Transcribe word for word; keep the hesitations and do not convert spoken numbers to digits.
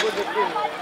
Google.